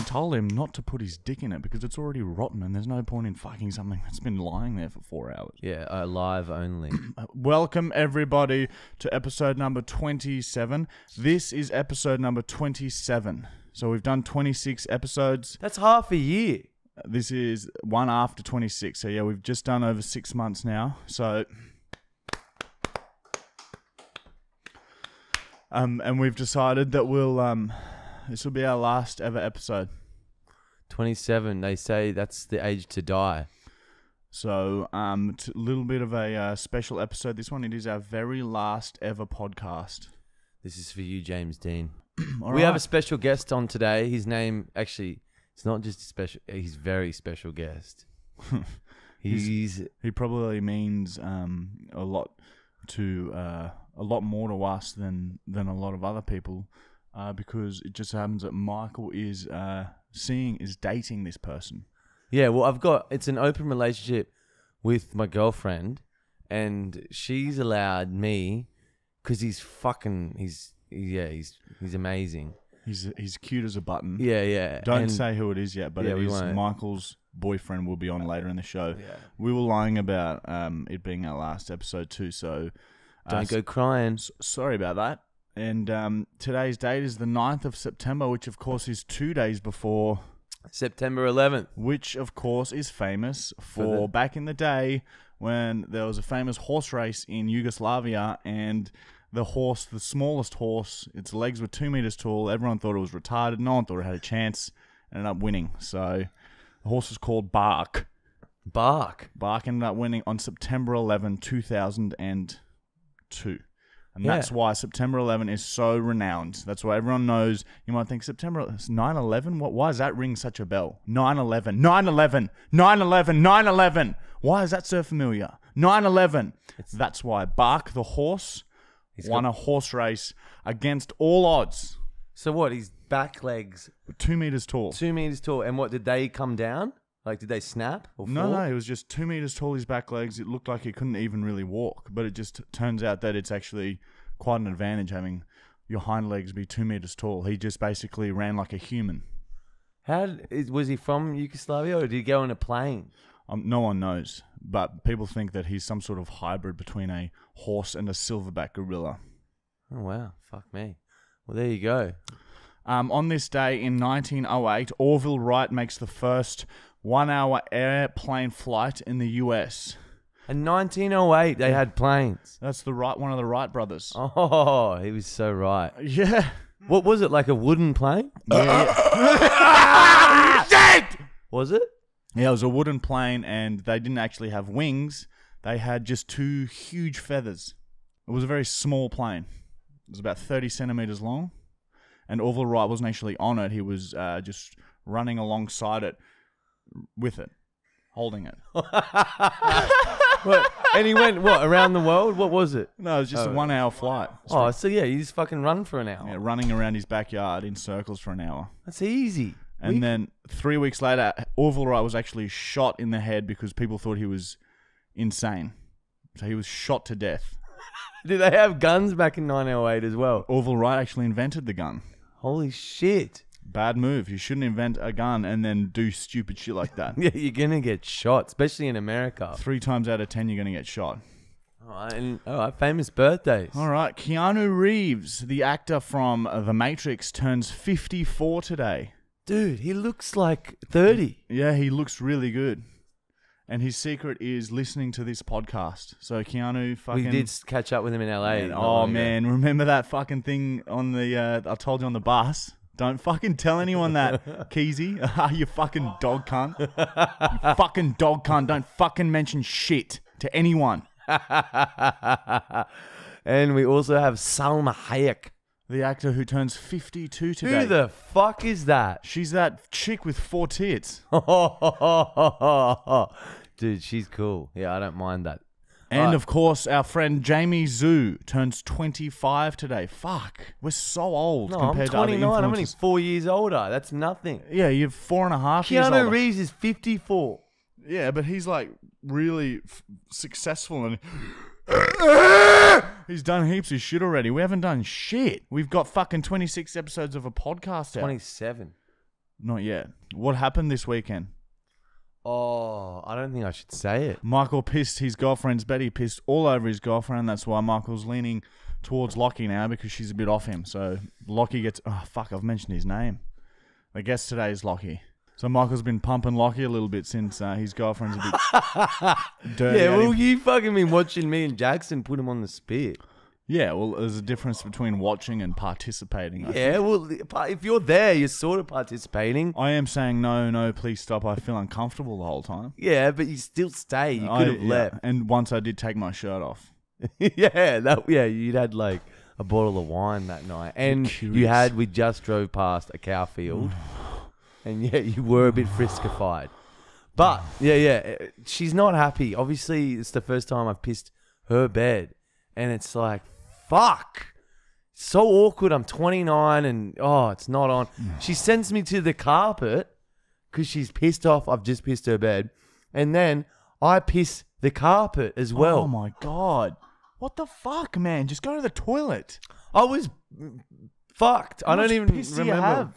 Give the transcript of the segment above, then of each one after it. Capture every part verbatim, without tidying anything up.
fucking told him not to put his dick in it because it's already rotten and there's no point in fucking something that's been lying there for four hours. Yeah, uh, live only. Welcome, everybody, to episode number twenty-seven. This is episode number twenty-seven. So we've done twenty-six episodes. That's half a year. This is one after twenty-six. So, yeah, we've just done over six months now. So... Um, and we've decided that we'll, um, this will be our last ever episode. twenty-seven, they say that's the age to die. So, um, a little bit of a uh, special episode. This one, it is our very last ever podcast. This is for you, James Dean. All right. We have a special guest on today. His name, actually, it's not just a special, he's very special guest. he's, he's, he probably means, um, a lot to, uh. a lot more to us than, than a lot of other people uh, because it just happens that Michael is uh, seeing, is dating this person. Yeah, well, I've got, it's an open relationship with my girlfriend and she's allowed me because he's fucking, he's, yeah, he's he's amazing. He's he's cute as a button. Yeah, yeah. Don't and say who it is yet, but yeah, it is Michael's boyfriend will be on later in the show. Yeah. We were lying about um, it being our last episode too, so... Don't uh, go crying. Sorry about that. And um, today's date is the ninth of September, which of course is two days before... September eleventh. Which of course is famous for, for the... back in the day when there was a famous horse race in Yugoslavia and the horse, the smallest horse, its legs were two meters tall. Everyone thought it was retarded. No one thought it had a chance. Ended up winning. So the horse was called Bark. Bark. Bark ended up winning on September eleventh, two thousand and... Two, and yeah. That's why September eleventh is so renowned. That's why everyone knows. You might think September nine eleven. What? Why does that ring such a bell? nine eleven, nine eleven, nine eleven, nine eleven. Why is that so familiar? nine eleven. That's why Bark the horse won a horse race against all odds. So what? His back legs two meters tall. Two meters tall. And what? Did they come down? Like, did they snap or fall? No, no, it was just two meters tall, his back legs. It looked like he couldn't even really walk, but it just turns out that it's actually quite an advantage having your hind legs be two meters tall. He just basically ran like a human. How did, was he from Yugoslavia or did he go on a plane? Um, no one knows, but people think that he's some sort of hybrid between a horse and a silverback gorilla. Oh, wow. Fuck me. Well, there you go. Um, on this day in nineteen oh eight, Orville Wright makes the first... one hour airplane flight in the U S In nineteen oh eight, they had planes. That's the right one of the Wright brothers. Oh, he was so right. Yeah. What was it, like a wooden plane? Yeah. Dead! Was it? Yeah, it was a wooden plane, and they didn't actually have wings. They had just two huge feathers. It was a very small plane. It was about thirty centimeters long, and Orville Wright wasn't actually on it. He was uh, just running alongside it. With it, holding it. What, and he went, what, around the world? What was it? No, it was just oh. a one hour flight. Straight. Oh, so yeah, you just fucking run for an hour. Yeah, running around his backyard in circles for an hour. That's easy. And we... then three weeks later, Orville Wright was actually shot in the head because people thought he was insane. So he was shot to death. Did they have guns back in nineteen oh eight as well? Orville Wright actually invented the gun. Holy shit. Bad move. You shouldn't invent a gun and then do stupid shit like that. Yeah, you're going to get shot, especially in America. Three times out of ten, you're going to get shot. Oh, and, oh, famous birthdays. All right. Keanu Reeves, the actor from The Matrix, turns fifty-four today. Dude, he looks like thirty. Yeah, he looks really good. And his secret is listening to this podcast. So Keanu fucking... We did catch up with him in L A. Man, oh, man. Ago. Remember that fucking thing on the... Uh, I told you on the bus... Don't fucking tell anyone that, Keezy. You fucking dog cunt. You fucking dog cunt. Don't fucking mention shit to anyone. And we also have Salma Hayek. The actor who turns fifty-two today. Who the fuck is that? She's that chick with four tits. Dude, she's cool. Yeah, I don't mind that. And right. Of course, our friend Jamie Zhu turns twenty-five today. Fuck, we're so old no, compared I'm to other influencers. I'm only four years older. That's nothing. Yeah, you're four and a half Keanu years older. Keanu Reeves is fifty-four. Yeah, but he's like really f successful and he's done heaps of shit already. We haven't done shit. We've got fucking twenty-six episodes of a podcast out. twenty-seven. Not yet. What happened this weekend? Oh, I don't think I should say it. Michael pissed his girlfriend's Betty pissed all over his girlfriend. That's why Michael's leaning towards Lockie now, because she's a bit off him. So Lockie gets... Oh, fuck, I've mentioned his name. The guest today is Lockie. So Michael's been pumping Lockie a little bit since uh, his girlfriend's a bit dirty. Yeah, well, you fucking been watching me and Jackson put him on the spit. Yeah, well, there's a difference between watching and participating. I yeah, think. Well, if you're there, you're sort of participating. I am saying, no, no, please stop. I feel uncomfortable the whole time. Yeah, but you still stay. You could have yeah. left. And once I did take my shirt off. yeah, that, yeah, you'd had like a bottle of wine that night. And you had, we just drove past a cow field. And yeah, you were a bit friskified. But yeah, yeah, she's not happy. Obviously, it's the first time I've pissed her bed. And it's like, fuck, it's so awkward. I'm twenty-nine and oh, it's not on. She sends me to the carpet because she's pissed off. I've just pissed her bed. And then I piss the carpet as well. Oh my God. What the fuck, man? Just go to the toilet. I was fucked. How I don't even piss remember. You have?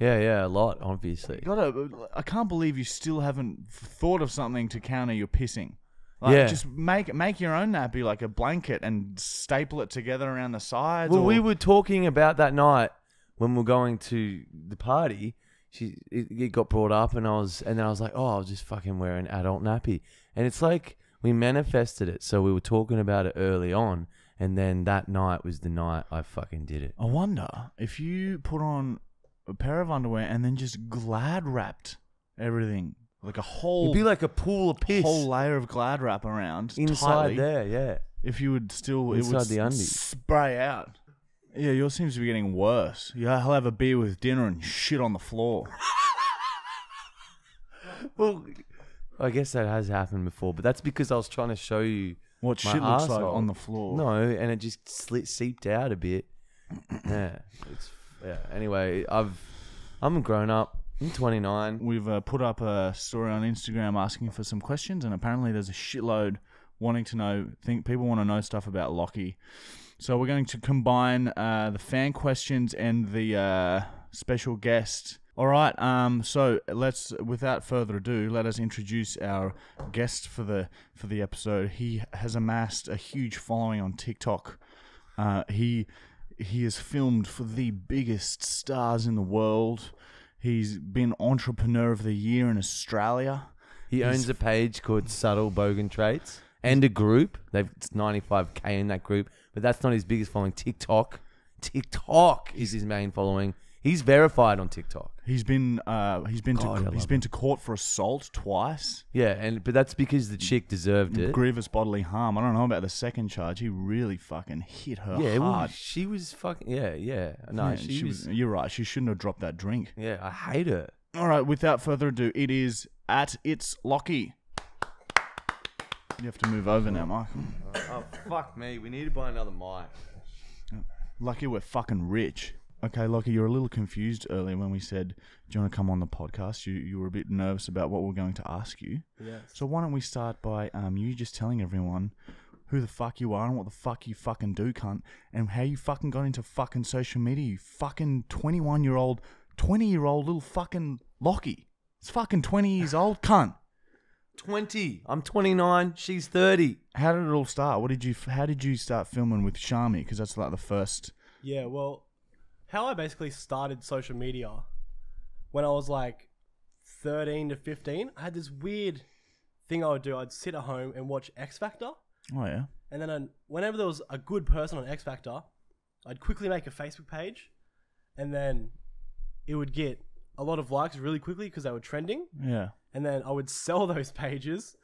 Yeah, yeah, a lot, obviously. You gotta, I can't believe you still haven't thought of something to counter your pissing. Like, yeah. Just make make your own nappy like a blanket and staple it together around the sides. Well, or... we were talking about that night when we were going to the party. She it, it got brought up, and I was, and then I was like, oh, I'll just fucking wear an adult nappy. And it's like we manifested it. So we were talking about it early on, and then that night was the night I fucking did it. I wonder if you put on a pair of underwear and then just glad wrapped everything, like a whole, it'd be like a pool of piss, whole layer of glad wrap around inside tightly. There, yeah. If you would still, inside it would the undies. Spray out. Yeah, yours seems to be getting worse. Yeah, I'll have a beer with dinner and shit on the floor. Well, I guess that has happened before, but that's because I was trying to show you what shit looks like on the floor. No, and it just slit, seeped out a bit. Yeah, it's. Yeah. Anyway, I've I'm a grown up. I'm twenty-nine. We've uh, put up a story on Instagram asking for some questions, and apparently there's a shitload wanting to know. Think people want to know stuff about Lockie, so we're going to combine uh, the fan questions and the uh, special guest. All right. Um. So let's, without further ado, let us introduce our guest for the for the episode. He has amassed a huge following on TikTok. Uh. He. He has filmed for the biggest stars in the world. He's been Entrepreneur of the Year in Australia. He He's owns a page called Subtle Bogan Traits and a group. They've, it's ninety-five K in that group, but that's not his biggest following. TikTok. TikTok is his main following. He's verified on TikTok. He's been uh, he's been God, to he's been it. to court for assault twice. Yeah, and but that's because the chick deserved it. Grievous bodily harm. I don't know about the second charge. He really fucking hit her yeah, hard. Well, she was fucking yeah, yeah. No, yeah, she, she was, was. You're right. She shouldn't have dropped that drink. Yeah, I hate her. All right. Without further ado, it is at it's Lockie. You have to move over now, Mike. Oh, oh fuck me. We need to buy another mic. Lucky we're fucking rich. Okay, Lockie, you were a little confused earlier when we said, do you want to come on the podcast? You you were a bit nervous about what we're going to ask you. Yes. So why don't we start by um you just telling everyone who the fuck you are and what the fuck you fucking do, cunt, and how you fucking got into fucking social media, you fucking twenty-one-year-old, twenty-year-old little fucking Lockie. It's fucking twenty years old, cunt. twenty. I'm twenty-nine. She's thirty. How did it all start? What did you? How did you start filming with Charmi? Because that's like the first... Yeah, well... How I basically started social media when I was like thirteen to fifteen, I had this weird thing I would do. I'd sit at home and watch X Factor. Oh, yeah. And then I'd, whenever there was a good person on X Factor, I'd quickly make a Facebook page, and then it would get a lot of likes really quickly because they were trending. Yeah. And then I would sell those pages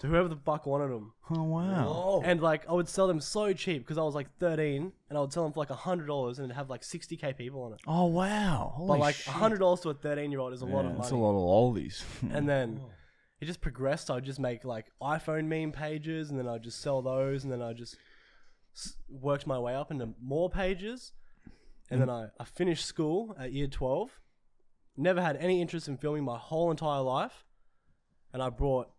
to whoever the fuck wanted them. Oh, wow. Whoa. And like I would sell them so cheap because I was like thirteen, and I would sell them for like a hundred dollars, and it'd have like sixty K people on it. Oh, wow. Holy but like shit. a hundred dollars to a thirteen year old is a yeah, lot of money. That's a lot of oldies. And then it just progressed. I'd just make like iPhone meme pages, and then I'd just sell those, and then I just worked my way up into more pages. And mm. then I, I finished school at year twelve. Never had any interest in filming my whole entire life. And I brought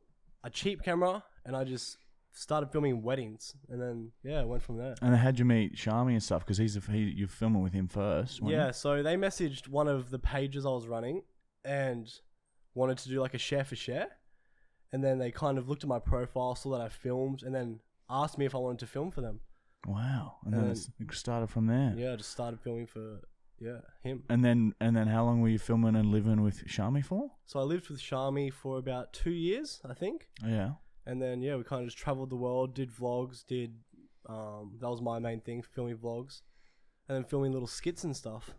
a cheap camera, and I just started filming weddings, and then yeah, went from there. And how'd you meet Charmi and stuff? Because he's a, he, you're filming with him first. Yeah, you? So they messaged one of the pages I was running, and wanted to do like a share for share. And then they kind of looked at my profile, saw that I filmed, and then asked me if I wanted to film for them. Wow. And, and then, then it started from there. Yeah, I just started filming for yeah him. And then and then how long were you filming and living with Charmi for? So I lived with Charmi for about two years, I think. Yeah. And then, yeah, we kind of just traveled the world, did vlogs, did... Um, that was my main thing, filming vlogs. And then filming little skits and stuff.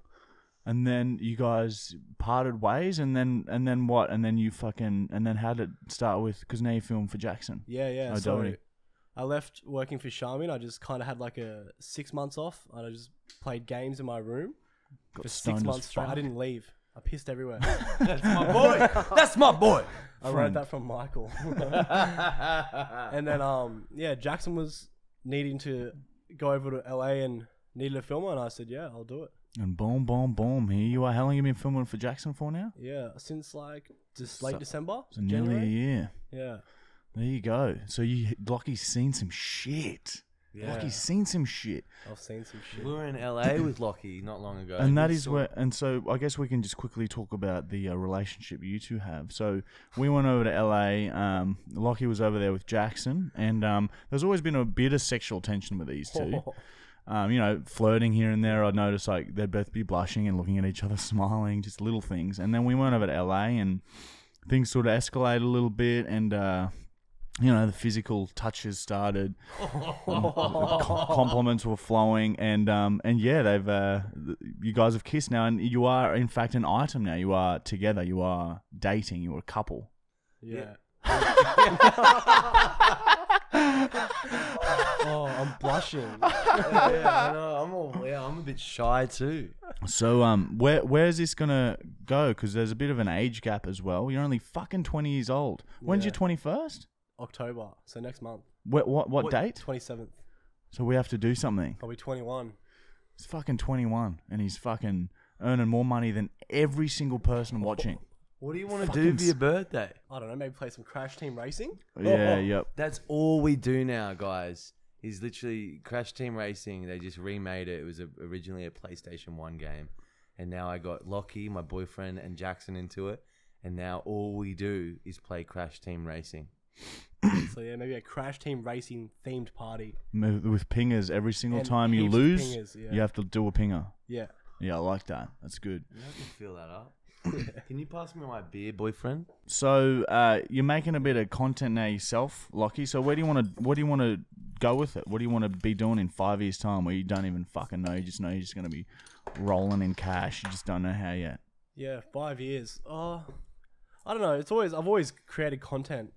And then you guys parted ways, and then and then what? And then you fucking... And then how did it start with... Because now you film for Jackson. Yeah, yeah. I so I left working for Charmi, and I just kind of had like a six months off. And I just played games in my room Got for six months straight. I didn't leave. I pissed everywhere. That's my boy. That's my boy. I wrote that from Michael. And then, um, yeah, Jackson was needing to go over to L A and needed a filmer, and I said, yeah, I'll do it. And boom, boom, boom. Here you are. How long have you been filming for Jackson for now? Yeah, since like just late so, December. So nearly a year. Yeah. There you go. So you, Lockie's seen some shit. Yeah. Lockie's seen some shit. I've seen some shit. We were in L A with Lockie not long ago, and that is where. And so I guess we can just quickly talk about the uh, relationship you two have. So we went over to L A. Um, Lockie was over there with Jackson, and um, there's always been a bit of sexual tension with these two. Um, you know, flirting here and there. I'd notice like they'd both be blushing and looking at each other, smiling, just little things. And then we went over to L A, and things sort of escalated a little bit, and. Uh, You know, the physical touches started, oh. compliments were flowing, and um, and yeah, they've uh, you guys have kissed now, and you are in fact an item now. You are together. You are dating. You are a couple. Yeah. Oh, I'm blushing. Yeah, yeah, I know. I'm all, yeah, I'm a bit shy too. So um, where where's this gonna go? Because there's a bit of an age gap as well. You're only fucking twenty years old. When's yeah. your twenty-first? October, so next month. What what, what, what date? twenty-seventh. So we have to do something. I'll be twenty-one. He's fucking twenty-one, and he's fucking earning more money than every single person watching. What do you want to do for your birthday? I don't know, maybe play some Crash Team Racing? Yeah, oh, yep. That's all we do now, guys, is literally Crash Team Racing. They just remade it. It was a, originally a PlayStation one game, and now I got Lockie, my boyfriend, and Jackson into it, and now all we do is play Crash Team Racing. So yeah, maybe a Crash Team Racing themed party with pingers. Every single and time you lose pingers, yeah. you have to do a pinger. Yeah. Yeah, I like that. That's good. You have to fill that up. Can you pass me my beer, boyfriend? So uh, you're making a bit of content now yourself, Lockie. So where do you want to? What do you want to go with it? What do you want to be doing in five years' time? Where you don't even fucking know. You just know you're just gonna be rolling in cash. You just don't know how yet. Yeah, five years. Oh, uh, I don't know. It's always I've always created content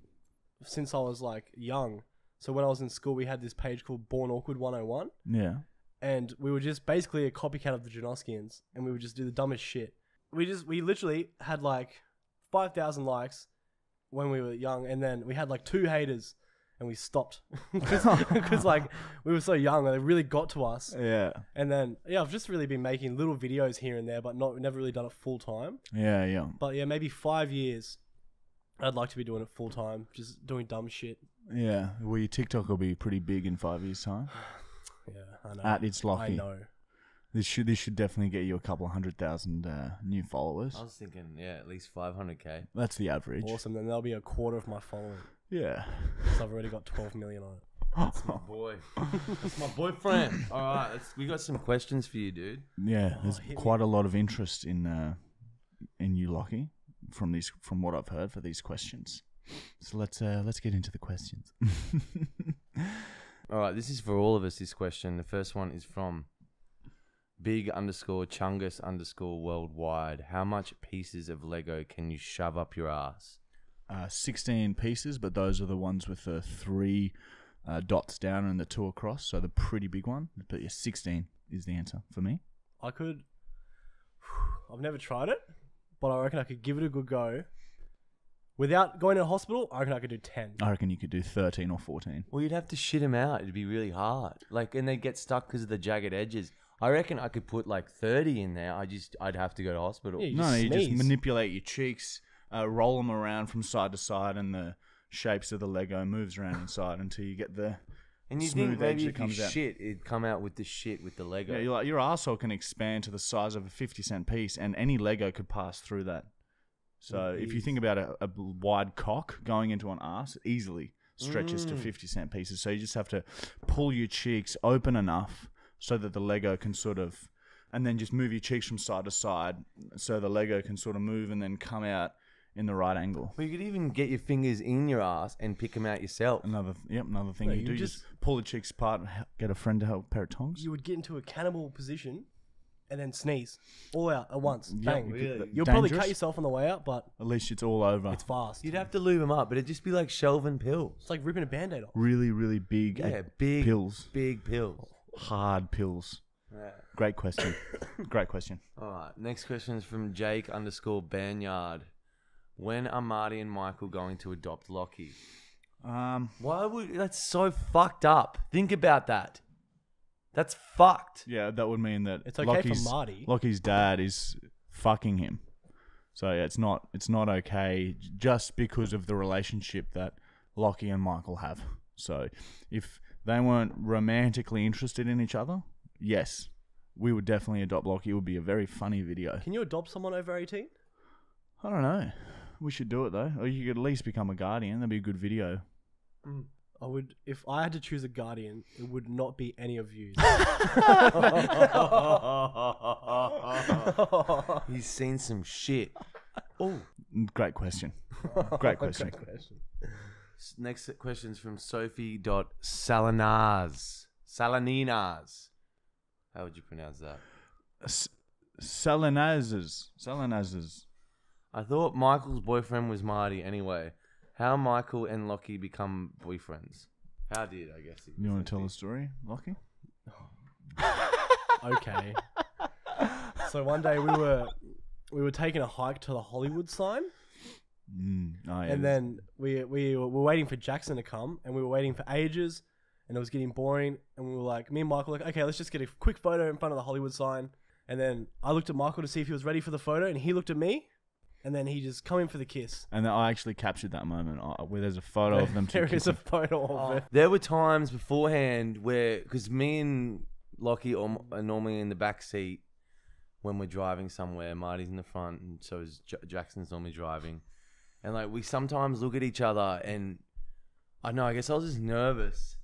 since I was like young. So when I was in school, we had this page called Born Awkward one oh one. Yeah. And we were just basically a copycat of the Janoskians, and we would just do the dumbest shit. We just, we literally had like five thousand likes when we were young, and then we had like two haters, and we stopped because like we were so young and they really got to us. Yeah. And then, yeah, I've just really been making little videos here and there, but not, never really done it full time. Yeah. Yeah. But yeah, maybe five years. I'd like to be doing it full time, just doing dumb shit. Yeah, well, your TikTok will be pretty big in five years' time. Yeah, I know. At It's Lockie. I know. This should this should definitely get you a couple hundred thousand uh, new followers. I was thinking, yeah, at least five hundred k. That's the average. Awesome. Then that'll be a quarter of my following. Yeah. Because I've already got twelve million on it. That's my boy. That's my boyfriend. All right, let's, we got some questions for you, dude. Yeah, oh, there's quite me. a lot of interest in uh, in you, Lockie. From these, from what I've heard, for these questions, so let's uh, let's get into the questions. All right, this is for all of us. This question, the first one is from Big underscore Chungus underscore Worldwide. How much pieces of Lego can you shove up your ass? Uh, Sixteen pieces, but those are the ones with the three uh, dots down and the two across, so the pretty big one. But yeah, sixteen is the answer for me. I could. I've never tried it, but I reckon I could give it a good go. Without going to the hospital, I reckon I could do ten. I reckon you could do thirteen or fourteen. Well, you'd have to shit them out. It'd be really hard. Like, and they'd get stuck because of the jagged edges. I reckon I could put like thirty in there. I just, I'd have to go to hospital. Yeah, you no, you just manipulate your cheeks, uh, roll them around from side to side, and the shapes of the Lego moves around inside until you get the... And you think maybe if you shit, it'd come out with the shit with the Lego. Yeah, you're like, your arsehole can expand to the size of a fifty cent piece, and any Lego could pass through that. So mm-hmm. if you think about a, a wide cock going into an ass, it easily stretches mm. to fifty cent pieces. So you just have to pull your cheeks open enough so that the Lego can sort of, and then just move your cheeks from side to side so the Lego can sort of move and then come out in the right angle. Well, you could even get your fingers in your ass and pick them out yourself. Another, yep, another thing no, you, you do. Just, just pull the cheeks apart and get a friend to help, a pair of tongs. You would get into a cannibal position and then sneeze all out at once. Yep, bang. Really? You'll dangerous. Probably cut yourself on the way out, but at least it's all over. It's fast. You'd have to lube them up, but it'd just be like shelving pills. It's like ripping a Band-Aid off. Really, really big, yeah, big pills. Big pills. Hard pills. Yeah. Great question. Great question. All right. Next question is from Jake underscore Banyard. When are Marty and Michael going to adopt Lockie? Um, Why would that's so fucked up? Think about that. That's fucked. Yeah, that would mean that it's okay Lockie's, for Marty. Lockie's dad is fucking him. So yeah, it's not it's not okay just because of the relationship that Lockie and Michael have. So if they weren't romantically interested in each other, yes, we would definitely adopt Lockie. It would be a very funny video. Can you adopt someone over eighteen? I don't know. We should do it though. Or you could at least become a guardian. That'd be a good video. Mm. I would, if I had to choose a guardian, it would not be any of you. He's seen some shit. Oh, great question. Great question. Great question. Next question's from Sophie.Salaninas. Salaninas. How would you pronounce that? S Salinazes. Salinazes. I thought Michael's boyfriend was Marty anyway. How Michael and Lockie become boyfriends? How did, I guess. You want to tell the story, Lockie? Okay. So one day we were we were taking a hike to the Hollywood sign. Mm, oh, yeah, and then we, we were waiting for Jackson to come, and we were waiting for ages, and it was getting boring, and we were like, me and Michael were like, okay, let's just get a quick photo in front of the Hollywood sign. And then I looked at Michael to see if he was ready for the photo, and he looked at me. And then he just come in for the kiss. And I actually captured that moment where there's a photo of them. There is a photo of it. There were times beforehand where, because me and Lockie are normally in the back seat when we're driving somewhere. Marty's in the front, and so is J Jackson's normally driving. And like we sometimes look at each other, and I know, I guess I was just nervous.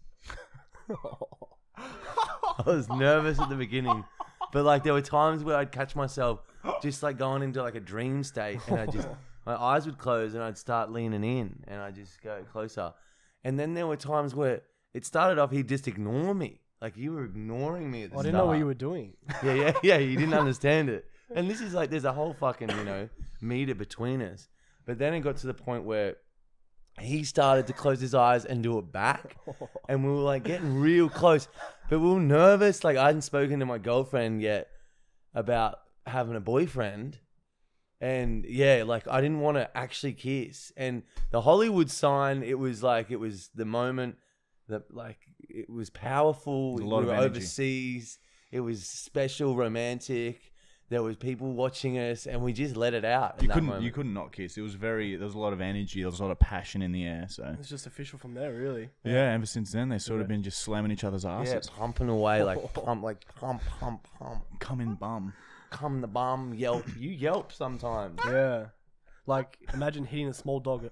I was nervous at the beginning, but like there were times where I'd catch myself just like going into like a dream state, and I just my eyes would close and I'd start leaning in and I just go closer. And then there were times where it started off he'd just ignore me, like you were ignoring me at the start. I didn't know what you were doing. Yeah, yeah, yeah. You didn't understand it. And this is like there's a whole fucking you know meter between us. But then it got to the point where he started to close his eyes and do it back, and we were like getting real close, but we were nervous. Like I hadn't spoken to my girlfriend yet about having a boyfriend, and yeah, like I didn't want to actually kiss. And the Hollywood sign, it was like it was the moment that like it was powerful. We were overseas, it was special, romantic. There was people watching us, and we just let it out. You couldn't, you couldn't not kiss. It was very. There was a lot of energy. There was a lot of passion in the air. So it was just official from there, really. Yeah. yeah ever since then, they sort yeah. of been just slamming each other's asses, yeah, pumping away like pump, like pump, pump, pump, coming bum. Come the bum, yelp. You yelp sometimes. Yeah. Like, imagine hitting a small dog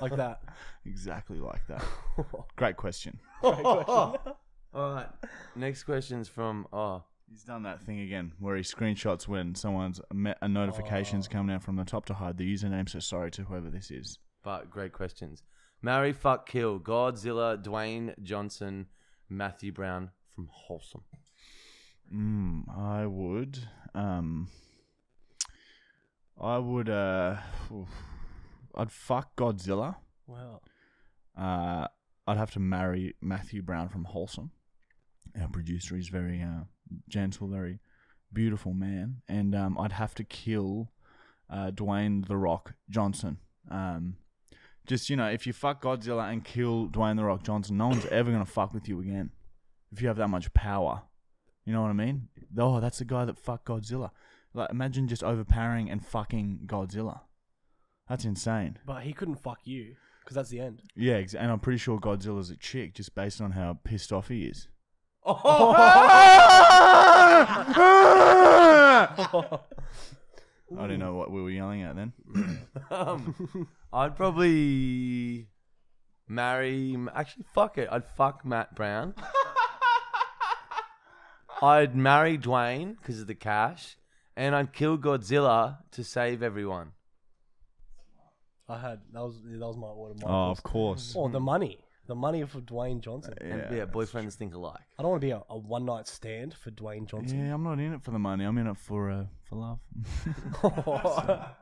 like that. Exactly like that. Great question. Great question. All right. Next question's from... Oh, he's done that thing again where he screenshots when someone's a notification's oh. coming out from the top to hide the username. So sorry to whoever this is. But great questions. Marry, fuck, kill. Godzilla, Dwayne Johnson, Matthew Brown from Wholesome. Mm, I would, um, I would, uh, oof, I'd fuck Godzilla. Wow. Uh, I'd have to marry Matthew Brown from Wholesome. Our producer is very, uh, gentle, very beautiful man. And, um, I'd have to kill, uh, Dwayne The Rock Johnson. Um, just, you know, if you fuck Godzilla and kill Dwayne The Rock Johnson, no one's ever going to fuck with you again. If you have that much power. You know what I mean? Oh, that's the guy that fucked Godzilla. Like, imagine just overpowering and fucking Godzilla. That's insane. But he couldn't fuck you, because that's the end. Yeah, and I'm pretty sure Godzilla's a chick, just based on how pissed off he is. Oh! Oh! Ooh. I don't know what we were yelling at then. um, I'd probably marry... Actually, fuck it. I'd fuck Matt Brown. I'd marry Dwayne because of the cash. And I'd kill Godzilla to save everyone. I had... That was that was my order. My oh, list. Of course. Oh, the money. The money for Dwayne Johnson. Uh, yeah, and, yeah boyfriends think alike. I don't want to be a, a one-night stand for Dwayne Johnson. Yeah, I'm not in it for the money. I'm in it for uh, for love. oh.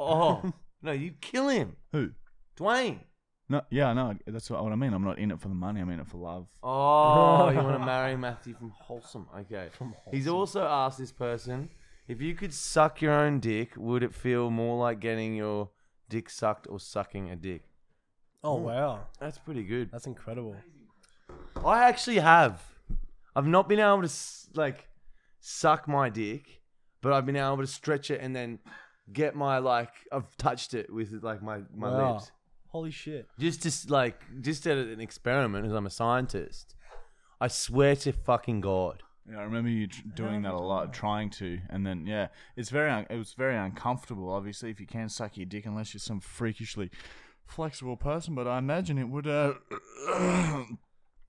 oh, no, you'd kill him. Who? Dwayne. No, yeah, no, that's what, what I mean. I'm not in it for the money. I'm in it for love. Oh, you want to marry Matthew from Wholesome. Okay. From Wholesome. He's also asked this person, if you could suck your own dick, would it feel more like getting your dick sucked or sucking a dick? Oh, mm. Wow. That's pretty good. That's incredible. I actually have. I've not been able to, like, suck my dick, but I've been able to stretch it and then get my, like, I've touched it with, like, my, my wow. lips. Holy shit. Just, just, like, just at an experiment, because I'm a scientist. I swear to fucking God. Yeah, I remember you tr doing that a lot, trying to, and then yeah, it's very, un it was very uncomfortable, obviously, if you can suck your dick, unless you're some freakishly flexible person, but I imagine it would uh,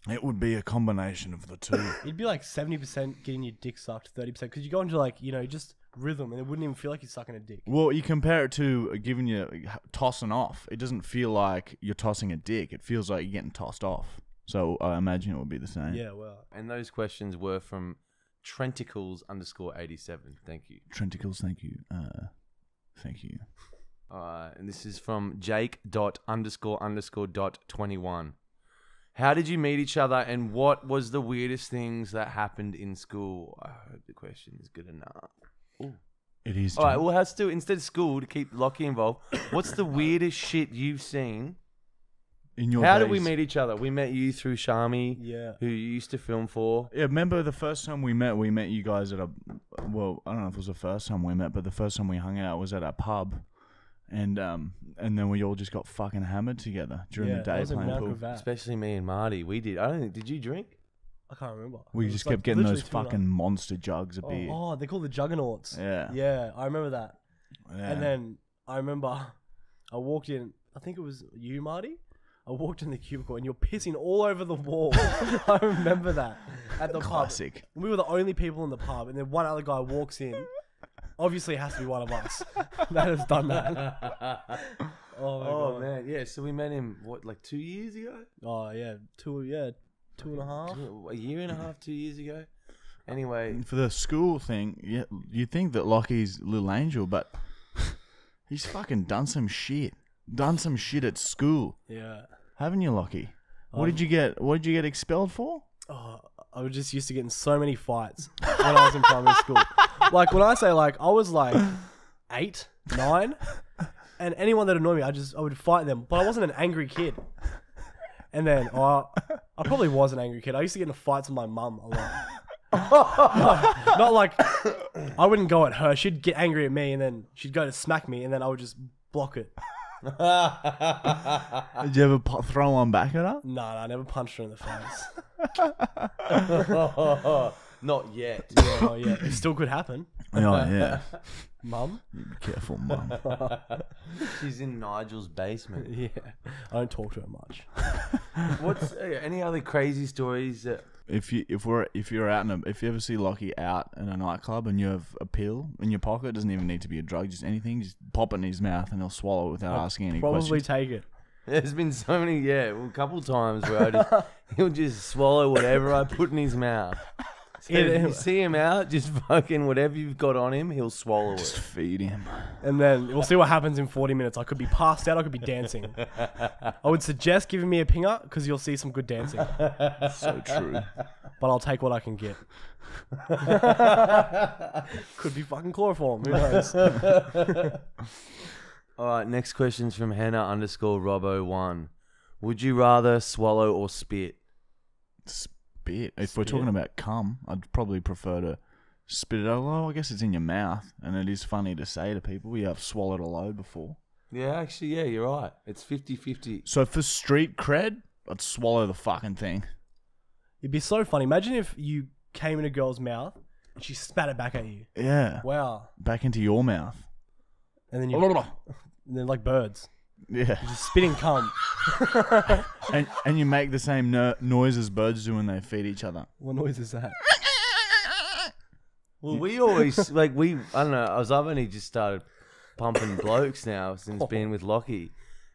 it would be a combination of the two. It'd be like seventy percent getting your dick sucked, thirty percent because you go into like, you know, just rhythm and it wouldn't even feel like you're sucking a dick. Well, you compare it to giving you tossing off. It doesn't feel like you're tossing a dick. It feels like you're getting tossed off. So I imagine it would be the same. Yeah, well. And those questions were from Trenticles underscore eighty-seven. Thank you. Trenticles, thank you. Uh, thank you. Uh, and this is from Jake dot underscore underscore dot twenty-one. How did you meet each other and what was the weirdest things that happened in school? I hope the question is good enough. Ooh. It is. All right, well, how's to, instead of school, to keep Lockie involved, what's the weirdest shit you've seen? In your How days? Did we meet each other? We met you through Charmi, yeah. who you used to film for. Yeah, remember the first time we met, we met you guys at a, well, I don't know if it was the first time we met, but the first time we hung out was at a pub. And um and then we all just got fucking hammered together during yeah, the day playing pool. Especially me and Marty. We did. I don't think. Did you drink? I can't remember. We just like kept getting those fucking night. monster jugs of oh, beer. Oh, they're called the Juggernauts. Yeah. Yeah, I remember that. Yeah. And then I remember I walked in. I think it was you, Marty. I walked in the cubicle and you're pissing all over the wall. I remember that at the Classic. pub. We were the only people in the pub, and then one other guy walks in. Obviously, it has to be one of us that has done that. oh, my oh God. man, yeah. So we met him what, like two years ago? Oh yeah, two yeah, two and a half, a year and a half, two years ago. Anyway, for the school thing, yeah, you think that Lockie's little angel, but he's fucking done some shit, done some shit at school. Yeah, haven't you, Lockie? Um, what did you get? What did you get expelled for? Oh, I was just used to getting so many fights when I was in primary school. Like, when I say, like, I was, like, eight, nine, and anyone that annoyed me, I just, I would fight them. But I wasn't an angry kid. And then, uh, I probably was an angry kid. I used to get into fights with my mum a lot. no, not like, I wouldn't go at her. She'd get angry at me, and then she'd go to smack me, and then I would just block it. Did you ever throw one back at her? No, no, I never punched her in the face. Not yet. Yeah, not yet. It still could happen. Oh, yeah. Mum? You be careful, Mum. She's in Nigel's basement. Yeah. I don't talk to her much. What's uh, any other crazy stories? That if you if we're if you're out in a if you ever see Lockie out in a nightclub and you have a pill in your pocket, it doesn't even need to be a drug, just anything, just pop it in his mouth and he'll swallow it without I'll asking any probably questions. Probably take it. There's been so many, yeah, well, a couple times where I just, he'll just swallow whatever I put in his mouth. So if you see him out, just fucking whatever you've got on him, he'll swallow just it. Just feed him. And then we'll see what happens in forty minutes. I could be passed out. I could be dancing. I would suggest giving me a pinger because you'll see some good dancing. So true. But I'll take what I can get. Could be fucking chloroform. Who knows? All right. Next question's from Hannah underscore Robbo one. Would you rather swallow or spit? Spit. Bit. If spit. We're talking about cum, I'd probably prefer to spit it out. Although I guess it's in your mouth, and it is funny to say to people, yeah, I've swallowed a load before. Yeah, actually, yeah, you're right. It's fifty fifty. So for street cred, I'd swallow the fucking thing. It'd be so funny. Imagine if you came in a girl's mouth And she spat it back at you. Yeah. Wow. Back into your mouth. And then you. And then like birds. Yeah. You're just spitting cum. and and you make the same no noise as birds do when they feed each other. What noise is that? Well, we always like we. I don't know. I was I've only just started pumping blokes now since oh. being with Lockie,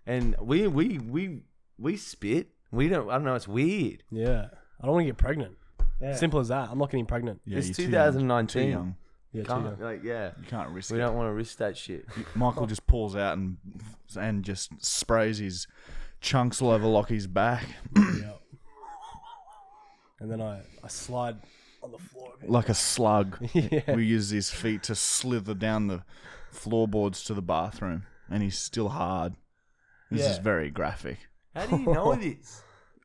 and we we we we spit. We don't. I don't know. It's weird. Yeah. I don't want to get pregnant. Yeah. Simple as that. I'm not getting pregnant. Yeah, it's two thousand nineteen. Too young. Yeah, too young. Like, yeah, you can't risk. We it. don't want to risk that shit. Michael just pulls out and and just sprays his chunks all over Lockie's back. Yeah. And then I I slide on the floor a bit. Like a slug. Yeah. We use his feet to slither down the floorboards to the bathroom, and he's still hard. This yeah. is very graphic. How do you know this?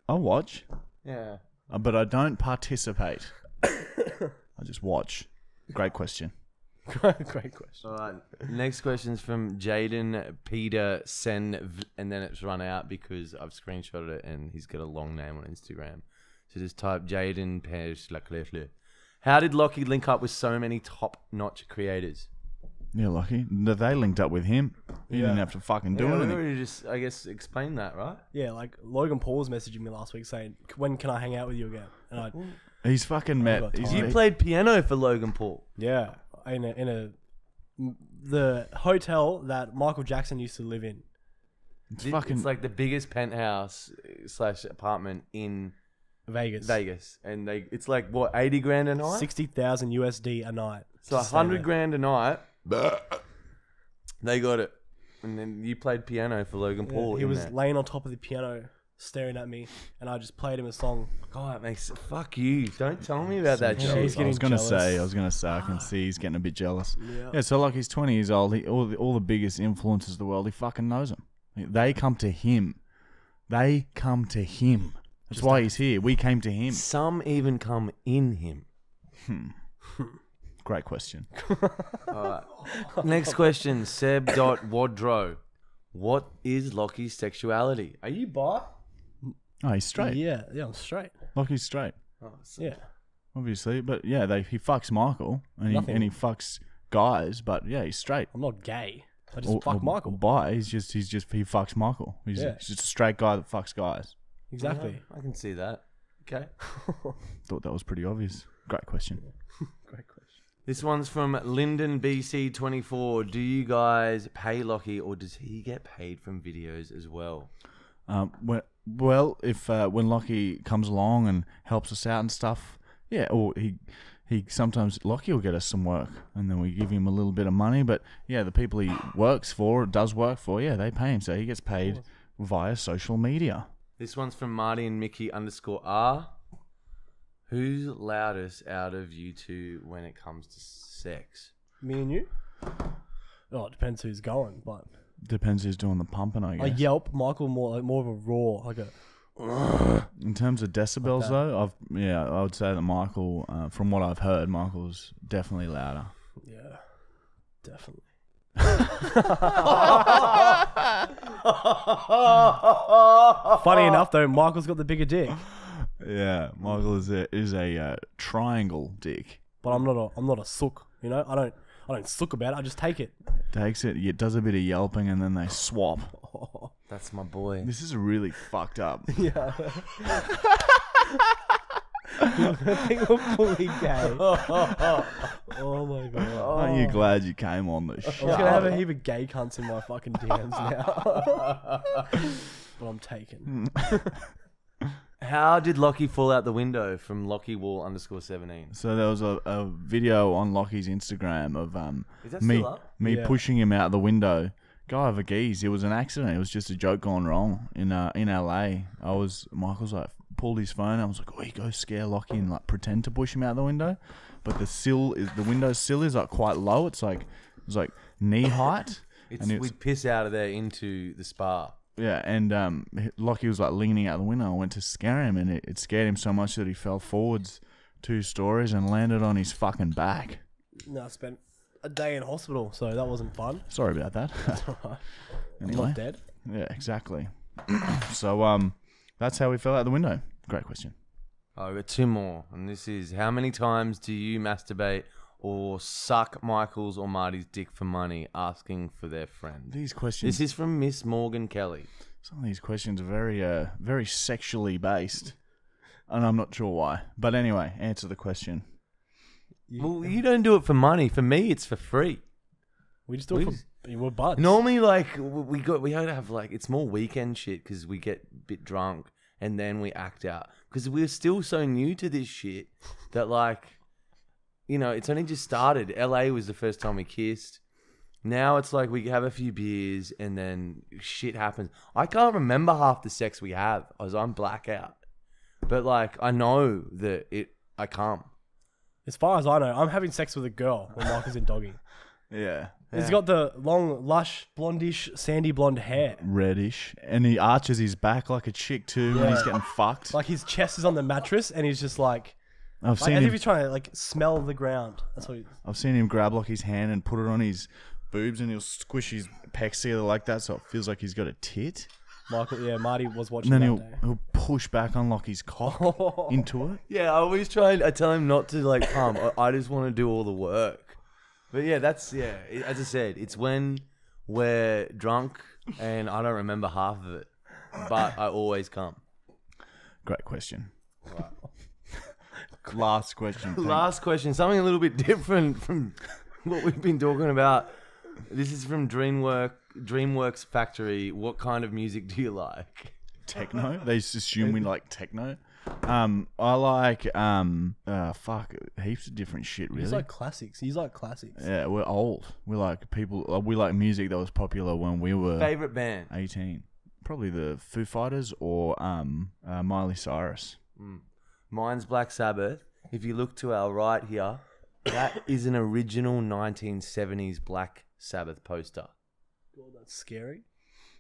I watch. Yeah. But I don't participate. I just watch. Great question. Great question. All right. Next question is from Jaden Peter Sen, and then it's run out because I've screenshotted it, and he's got a long name on Instagram. So just type Jaden Peter. How did Lockie link up with so many top-notch creators? Yeah, Lockie. They linked up with him. He yeah. didn't have to fucking do yeah, anything. We just, I guess, explain that, right? Yeah, like Logan Paul was messaging me last week saying, "When can I hang out with you again?" And I, he's fucking met. He's, you played piano for Logan Paul. Yeah, in a, in a the hotel that Michael Jackson used to live in. It's, it's fucking. It's like the biggest penthouse slash apartment in Vegas. Vegas, and they it's like what eighty grand a night, sixty thousand U S D a night. So a hundred grand a night. They got it. And then you played piano for Logan Paul. Yeah, he was that. laying on top of the piano staring at me, and I just played him a song. God, it makes it, fuck you. Don't tell me about that. Yeah, he's I was going to say, I was going to say, I can see he's getting a bit jealous. Yeah, yeah, so like he's twenty years old. He, all, the, all the biggest influencers of the world, he fucking knows them. They come to him. They come to him. That's just why he's here. We came to him. Some even come in him. Hmm. Great question. All right. Next question, Seb dot Wadro. What is Lockie's sexuality? Are you bi? Oh, he's straight. Yeah, yeah, I'm straight. Lockie's straight. Oh, so. Yeah. Obviously, but yeah, they, he fucks Michael and he, and he fucks guys, but yeah, he's straight. I'm not gay. I just or, fuck or Michael. Bi, he's just, he's just, he fucks Michael. He's, yeah. he's just a straight guy that fucks guys. Exactly. Yeah, I can see that. Okay. Thought that was pretty obvious. Great question. Great question. This one's from Lyndon B C twenty-four. Do you guys pay Lockie, or does he get paid from videos as well? Um, well, well, if uh, when Lockie comes along and helps us out and stuff, yeah. Or he, he sometimes Lockie will get us some work, and then we give him a little bit of money. But yeah, the people he works for, or does work for, yeah, they pay him, so he gets paid via social media. This one's from Marty and Mickey underscore R. Who's loudest out of you two when it comes to sex? Me and you? Oh, it depends who's going, but... Depends who's doing the pumping, I guess. I yelp, Michael more like more of a roar, like a... In terms of decibels, like though, I've yeah, I would say that Michael, uh, from what I've heard, Michael's definitely louder. Yeah, definitely. Funny enough, though, Michael's got the bigger dick. Yeah, Michael is a is a uh, triangle dick. But I'm not a I'm not a sook, you know. I don't I don't sook about it. I just take it. Takes it. It does a bit of yelping, and then they swap. Oh, that's my boy. This is really fucked up. Yeah. I think we're fully gay. Oh, oh, oh. Oh my god! Oh. Aren't you glad you came on the show? I'm just gonna have a heap of gay cunts in my fucking D Ms now. But I'm taken. How did Lockie fall out the window from Lockie Wall underscore seventeen? So there was a, a video on Lockie's Instagram of um Is that me still up? me yeah. pushing him out the window. Guy of a geez, it was an accident. It was just a joke gone wrong in uh, in L A. I was Michael's like pulled his phone. I was like, oh, you go scare Lockie and like pretend to push him out the window, but the sill is the window sill is like quite low. It's like it's like knee height. it's, it's we'd piss out of there into the spa. Yeah, and um, Lockie was like leaning out the window. I went to scare him, and it, it scared him so much that he fell forwards two stories and landed on his fucking back. No, I spent a day in hospital, so that wasn't fun. Sorry about that. That's all right. Anyway. I'm not dead. Yeah, exactly. So um, that's how we fell out the window. Great question. Oh, we got two more. And this is, how many times do you masturbate or suck Michael's or Marty's dick for money, asking for their friend? These questions. This is from Miss Morgan Kelly. Some of these questions are very, uh, very sexually based. And I'm not sure why. But anyway, answer the question. You, well, you don't do it for money. For me, it's for free. We just do we it for... Just, we're buds. Normally, like, we got we had to have, like, it's more weekend shit because we get a bit drunk and then we act out. Because we're still so new to this shit that, like, you know, it's only just started. L A was the first time we kissed. Now it's like we have a few beers and then shit happens. I can't remember half the sex we have as I'm blackout. But, like, I know that it. I can't. As far as I know, I'm having sex with a girl when Michael's in doggy. Yeah. He's yeah. got the long, lush, blondish, sandy blonde hair. Reddish. And he arches his back like a chick too when yeah. he's getting fucked. Like his chest is on the mattress and he's just like... I've like, seen I think him, he's trying to like smell the ground. That's what he, I've seen him grab Lockie's hand and put it on his boobs and he'll squish his pecs together like that so it feels like he's got a tit. Michael, yeah, Marty was watching and then that he'll, he'll push back on Lockie's cock into it. Yeah, I always try and I tell him not to like pump. I, I just want to do all the work. But yeah, that's, yeah, as I said, it's when we're drunk and I don't remember half of it, but I always come. Great question. Right. Last question. Last question. Something a little bit different from what we've been talking about. This is from DreamWorks, DreamWorks Factory. What kind of music do you like? Techno. They just assume we like techno. Um, I like um, uh, fuck, heaps of different shit. Really, he's like classics. He's like classics. Yeah, we're old. We like people. We like music that was popular when we were favorite band eighteen. Probably the Foo Fighters or um, uh, Miley Cyrus. Mm. Mine's Black Sabbath. If you look to our right here, that is an original nineteen seventies Black Sabbath poster. Well, that's scary.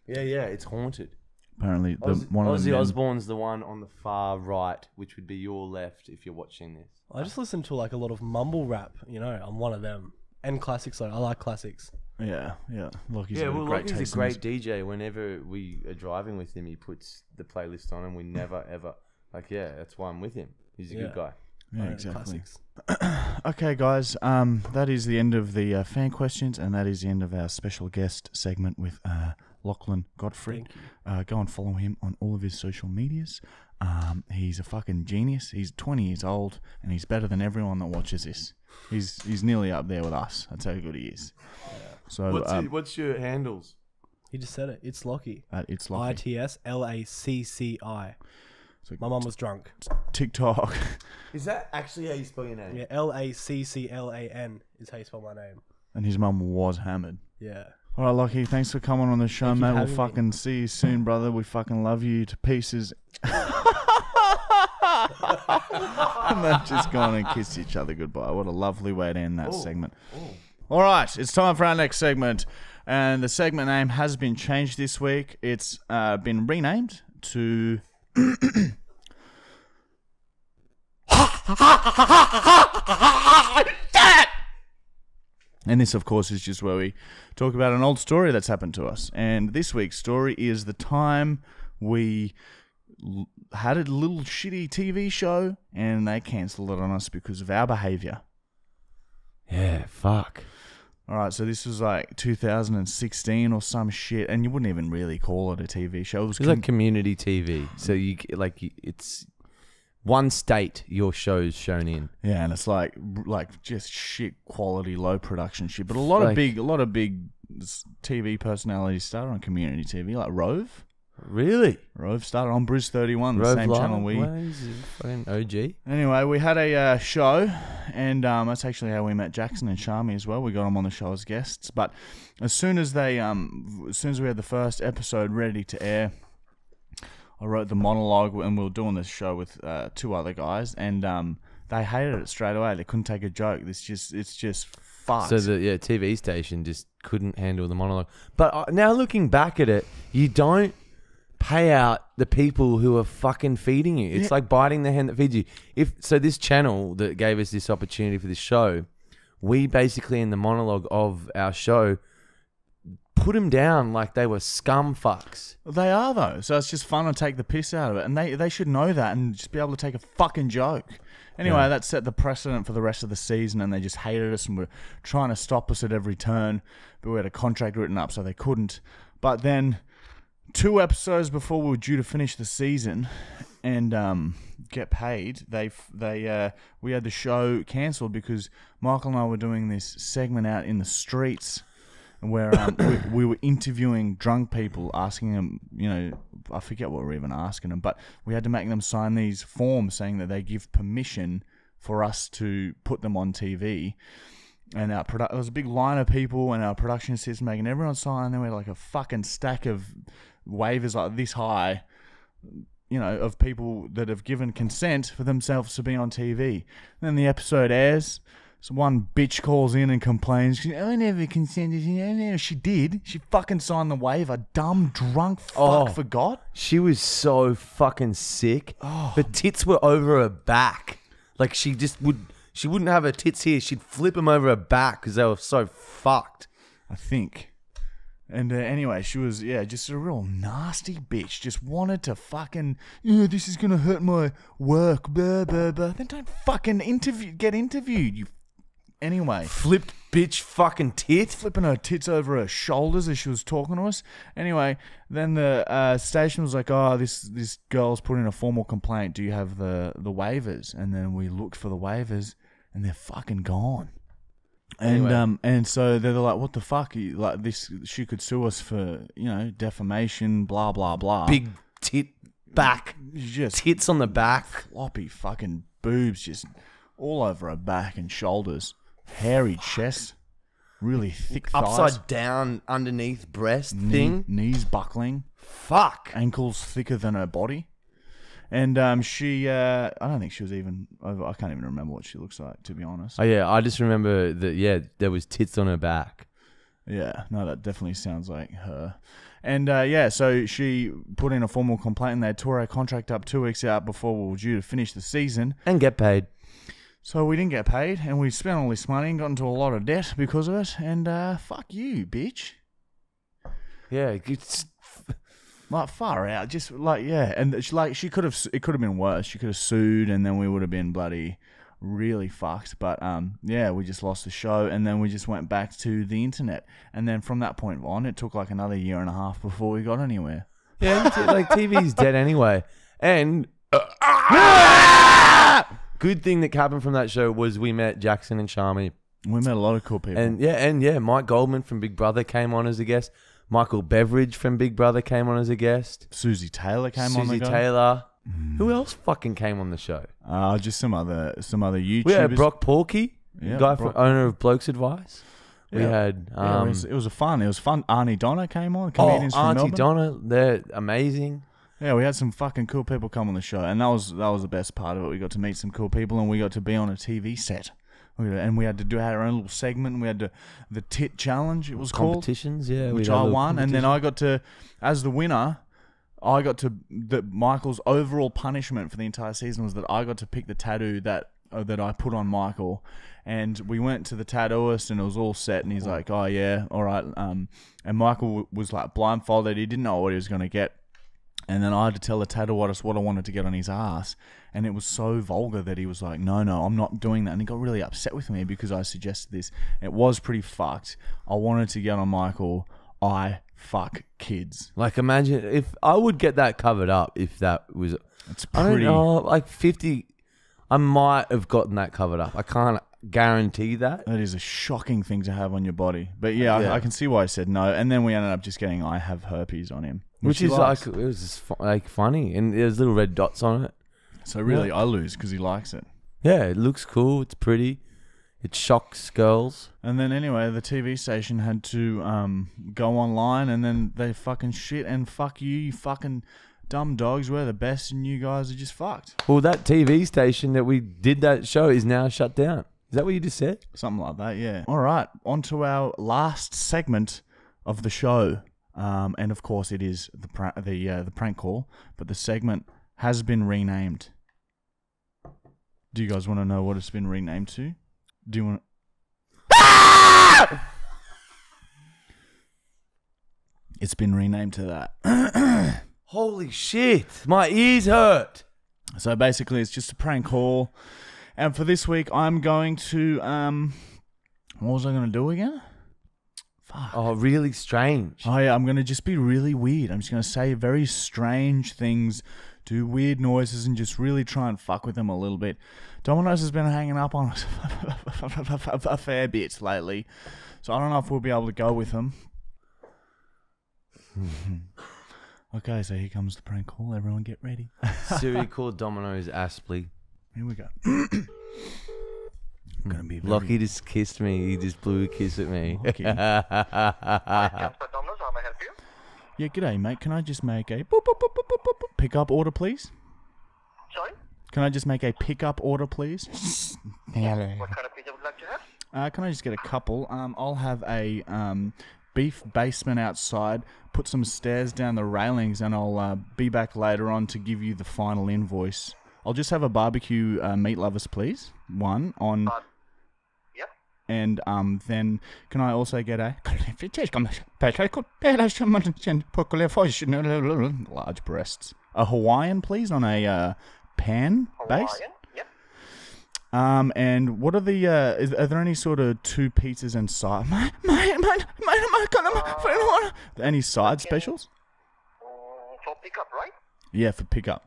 Yeah, yeah, it's haunted. Apparently, the Ozzy, one Ozzy Osbourne's the one on the far right, which would be your left if you're watching this. I just listen to like a lot of mumble rap, you know. I'm one of them, and classics. Like I like classics. Yeah, yeah. Lockie's yeah, well, great Lockie's a great D J. Whenever we are driving with him, he puts the playlist on, and we never ever like. Yeah, that's why I'm with him. He's a yeah. good guy. Yeah, exactly. Okay, guys, um, that is the end of the uh, fan questions, and that is the end of our special guest segment with. Uh, Lachlan Godfrey. Uh, go and follow him on all of his social medias. Um, he's a fucking genius. He's twenty years old and he's better than everyone that watches this. He's he's nearly up there with us. That's how good he is. So what's, um, it, what's your handles? He just said it. It's Lockie. Uh, it's Lockie. I T S L A C C I. So my mum was drunk. TikTok. Is that actually how you spell your name? Yeah, L A C C L A N is how you spell my name. And his mum was hammered. Yeah. All right, Lockie, thanks for coming on the show, Thank mate. We'll fucking me. see you soon, brother. We fucking love you to pieces. And they've just gone and kissed each other goodbye. What a lovely way to end that Ooh. segment. Ooh. All right, it's time for our next segment. And the segment name has been changed this week. It's uh, been renamed to... And this, of course, is just where we talk about an old story that's happened to us. And this week's story is the time we l had a little shitty T V show and they cancelled it on us because of our behaviour. Yeah, fuck. All right, so this was like two thousand sixteen or some shit, and you wouldn't even really call it a T V show. It was, it was com like community T V. So you like it's... One state your show's shown in. Yeah, and it's like like just shit quality, low production shit. But a lot like, of big, a lot of big T V personalities started on community T V, like Rove. Really? Rove started on Bruce thirty-one, the Rove same Live? channel we. Fucking O G. Anyway, we had a uh, show, and um, that's actually how we met Jackson and Charmi as well. We got them on the show as guests, but as soon as they, um, as soon as we had the first episode ready to air. I wrote the monologue and we were doing this show with uh, two other guys and um, they hated it straight away. They couldn't take a joke. It's just, it's just fucked. So the yeah, T V station just couldn't handle the monologue. But uh, now looking back at it, you don't pay out the people who are fucking feeding you. It's yeah. like biting the hand that feeds you. If so this channel that gave us this opportunity for this show, we basically in the monologue of our show put them down like they were scum fucks. They are, though. So it's just fun to take the piss out of it. And they, they should know that and just be able to take a fucking joke. Anyway, yeah. that set the precedent for the rest of the season, and they just hated us and were trying to stop us at every turn. But we had a contract written up, so they couldn't. But then two episodes before we were due to finish the season and um, get paid, they they uh, we had the show cancelled because Michael and I were doing this segment out in the streets where um, we, we were interviewing drunk people, asking them, you know, I forget what we were even asking them, but we had to make them sign these forms saying that they give permission for us to put them on T V. And our produ there was a big line of people and our production system making everyone sign. And then we had like a fucking stack of waivers like this high, you know, of people that have given consent for themselves to be on T V. And then the episode airs. So one bitch calls in and complains. She, I never consented. She did. She fucking signed the waiver. Dumb, drunk, fuck, oh, forgot. She was so fucking sick. Oh. Her tits were over her back. Like she just would, she wouldn't have her tits here. She'd flip them over her back because they were so fucked, I think. And uh, anyway, she was, yeah, just a real nasty bitch. Just wanted to fucking, yeah, this is going to hurt my work. Blah, blah, blah. Then don't fucking interview, get interviewed, you Anyway. Flipped bitch fucking tits. Flipping her tits over her shoulders as she was talking to us. Anyway, then the uh, station was like, oh, this this girl's put in a formal complaint. Do you have the, the waivers? And then we looked for the waivers and they're fucking gone. Anyway. And um and so they're like, what the fuck? Like this, she could sue us for, you know, defamation, blah, blah, blah. Big tit back. Just tits on the back. Floppy fucking boobs just all over her back and shoulders. Hairy chest, really thick thighs. Upside down, underneath breast Knee, thing. Knees buckling. Fuck. Ankles thicker than her body. And um, she, uh, I don't think she was even, I can't even remember what she looks like, to be honest. Oh, yeah, I just remember that, yeah, there was tits on her back. Yeah, no, that definitely sounds like her. And, uh, yeah, so she put in a formal complaint and they tore our contract up two weeks out before we were due to finish the season. And get paid. So we didn't get paid, and we spent all this money and got into a lot of debt because of it, and uh, fuck you, bitch. Yeah, it's like far out, just like, yeah, and it's like she could have, it could have been worse. She could have sued, and then we would have been bloody really fucked, but um, yeah, we just lost the show, and then we just went back to the internet, and then from that point on, it took like another year and a half before we got anywhere. Yeah, like T V's dead anyway, and... Good thing that happened from that show was we met Jackson and Charmi. We met a lot of cool people. And yeah, and yeah, Mike Goldman from Big Brother came on as a guest. Michael Beveridge from Big Brother came on as a guest. Susie Taylor came Susie on the Susie Taylor. Mm. Who else fucking came on the show? Uh, just some other some other YouTubers. We had Brock Porky, yeah, guy Brock. From, owner of Bloke's Advice. We yeah. had... Um, yeah, it, was, it was a fun. It was fun. Auntie Donna came on. Comedians oh, from Auntie Melbourne. Donna. They're amazing. Yeah, we had some fucking cool people come on the show, and that was that was the best part of it. We got to meet some cool people, and we got to be on a T V set, and we had to do our own little segment. And we had to, the tit challenge, it was competitions, called competitions, yeah, which I won, and then I got to, as the winner, I got to the, Michael's overall punishment for the entire season was that I got to pick the tattoo that uh, that I put on Michael, and we went to the tattooist, and it was all set, and he's like, oh yeah, all right, um, and Michael was like blindfolded, he didn't know what he was gonna get. And then I had to tell the tattoo artist what I wanted to get on his ass. And it was so vulgar that he was like, no, no, I'm not doing that. And he got really upset with me because I suggested this. It was pretty fucked. I wanted to get on Michael, I fuck kids. Like, imagine if I would get that covered up if that was... It's pretty... I don't know, like fifty... I might have gotten that covered up. I can't guarantee that. That is a shocking thing to have on your body. But yeah, yeah. I, I can see why I said no. And then we ended up just getting I have herpes on him. Which, Which is likes. like, it was just fu like funny. And there's little red dots on it. So really, yeah. I lose because he likes it. Yeah, it looks cool. It's pretty. It shocks girls. And then anyway, the T V station had to um, go online, and then they fucking shit and fuck you, you fucking dumb dogs. We're the best and you guys are just fucked. Well, that T V station that we did that show is now shut down. Is that what you just said? Something like that, yeah. All right, on to our last segment of the show. Um, and of course, it is the pr the uh, the prank call, but the segment has been renamed. Do you guys want to know what it's been renamed to? Do you want? It's been renamed to that. Holy shit. My ears hurt. So basically, it's just a prank call. And for this week, I'm going to... um, what was I going to do again? Fuck. Oh, really strange. Oh, yeah. I'm going to just be really weird. I'm just going to say very strange things, do weird noises, and just really try and fuck with them a little bit. Domino's has been hanging up on us a fair bit lately. So I don't know if we'll be able to go with them. Okay, so here comes the prank call. Everyone get ready. Siri called Domino's Aspley. Here we go. I'm gonna be very... Lockie just kissed me. He just blew a kiss at me. Lockie. Hi, for Domino's. How may I help you? Yeah, g'day, mate. Can I just make a boop, boop, boop, boop, boop, boop, pick-up order, please? Sorry? Can I just make a pick-up order, please? Yeah. What kind of pizza would you like to have? Uh, can I just get a couple? Um, I'll have a um, beef basement outside, put some stairs down the railings, and I'll uh, be back later on to give you the final invoice. I'll just have a barbecue uh, meat lovers, please. One on... Uh, yeah. And um, then can I also get a... large breasts. A Hawaiian, please, on a uh, pan Hawaiian base. Yep. Um, and what are the... Uh, is, are there any sort of two pizzas and side... My, my, my, my, my, uh, any side okay. specials? Um, for pickup, right? Yeah, for pickup.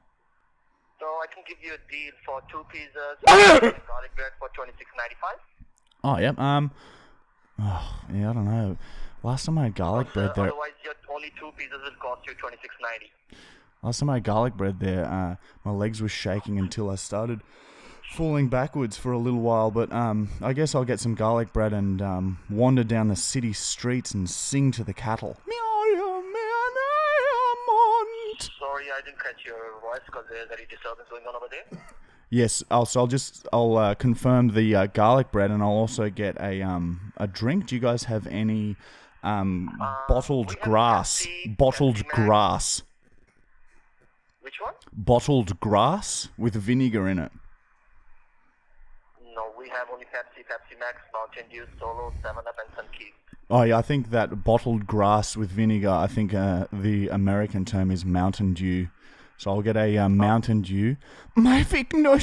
So I can give you a deal for two pizzas and garlic bread for twenty-six ninety-five. Oh yeah. Um. Oh, yeah. I don't know. Last time I had garlic bread there. Otherwise, your only two pizzas will cost you twenty-six ninety. Last time I had garlic bread there, uh, my legs were shaking until I started falling backwards for a little while. But um, I guess I'll get some garlic bread and um, wander down the city streets and sing to the cattle. Sorry, I didn't catch your voice because there's any disturbance going on over there. Yes, I'll, so I'll just I'll uh, confirm the uh, garlic bread, and I'll also get a um a drink. Do you guys have any um uh, bottled grass? Pepsi, bottled Pepsi grass. Which one? Bottled grass with vinegar in it. No, we have only Pepsi, Pepsi Max, Mountain Dew, Solo, Seven Up, and Sun Key. Oh, yeah, I think that bottled grass with vinegar, I think uh, the American term is Mountain Dew. So I'll get a uh, Mountain Dew. I'm knocking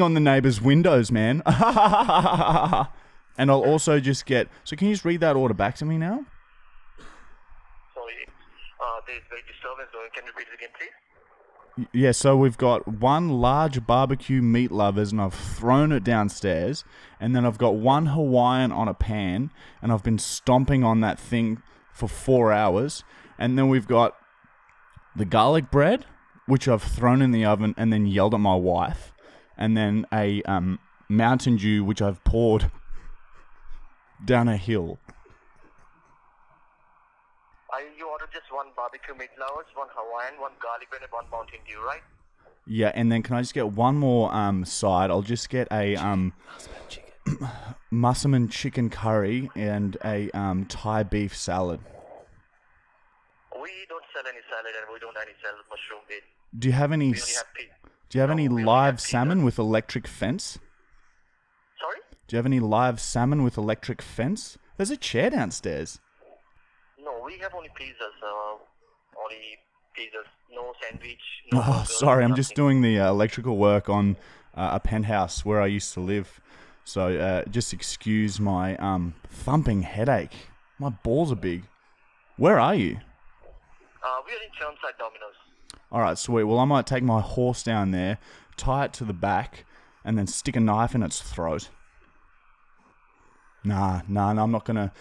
on the neighbor's windows, man. And I'll also just get... So can you just read that order back to me now? Sorry, uh, there's very disturbance. Can you repeat it again, please? Yeah, so we've got one large barbecue meat lovers, and I've thrown it downstairs, and then I've got one Hawaiian on a pan, and I've been stomping on that thing for four hours, and then we've got the garlic bread, which I've thrown in the oven and then yelled at my wife, and then a um, Mountain Dew, which I've poured down a hill. You ordered just one barbecue meat lovers, one Hawaiian, one garlic bread, and one Mountain Dew, right? Yeah, and then can I just get one more um, side? I'll just get a um, Musselman chicken curry and a um, Thai beef salad. We don't sell any salad, and we don't have any salad mushroom bait. Do you have any? We only have pizza. Do you have no, any live salmon with electric fence? Sorry. Do you have any live salmon with electric fence? There's a chair downstairs. No, we have only pizzas, uh, only pizzas, no sandwich, no... Oh, sorry, I'm nothing. Just doing the uh, electrical work on uh, a penthouse where I used to live, so uh, just excuse my um, thumping headache. My balls are big. Where are you? Uh, we're in Chermside Domino's. Alright, sweet. Well, I might take my horse down there, tie it to the back, and then stick a knife in its throat. Nah, nah, nah, I'm not gonna...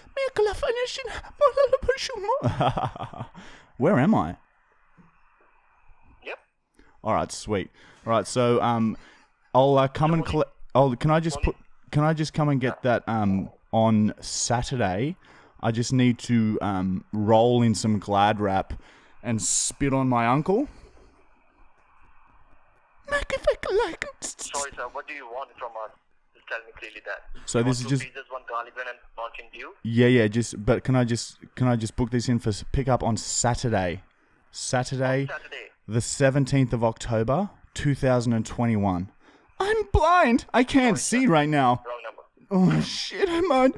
Where am I? Yep. Alright, sweet. Alright, so, um, I'll uh, come and collect... Oh, can I just put... Can I just come and get that, um, on Saturday? I just need to, um, roll in some glad wrap and spit on my uncle. Sorry, sir, what do you want from us? Tell me clearly that. So this is just pizzas, one garlic bread and Mountain Dew. Yeah, yeah. Just, but can I just can I just book this in for pick up on Saturday, Saturday, on Saturday. the seventeenth of October, two thousand and twenty-one. I'm blind. I can't Sorry, see sir. right now. Wrong number. Oh shit! I'm on.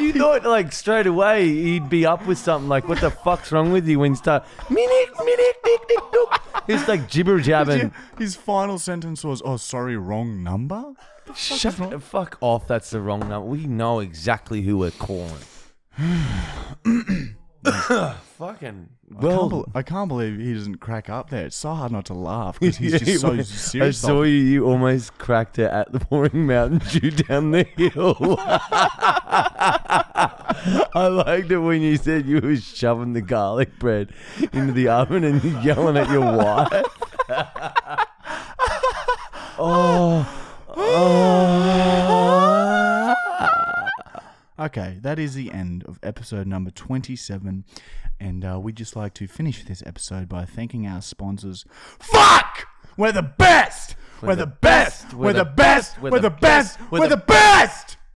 You thought like straight away he'd be up with something like, what the fuck's wrong with you, when you start minute, minute, dick, dick, dick. It's like gibber jabbing. His final sentence was, oh, sorry, wrong number? The Shut the wrong? fuck off, that's the wrong number. We know exactly who we're calling. Fucking well, I can't, I can't believe he doesn't crack up there. It's so hard not to laugh because he's yeah, just so serious. I saw you, you almost cracked it at the pouring Mountain Dew down the hill. I liked it when you said you were shoving the garlic bread into the oven and you're yelling at your wife. Oh, oh. Okay, that is the end of episode number twenty-seven, and uh, we'd just like to finish this episode by thanking our sponsors. Fuck! We're the best! We're the best! We're the best! We're the best! We're the best!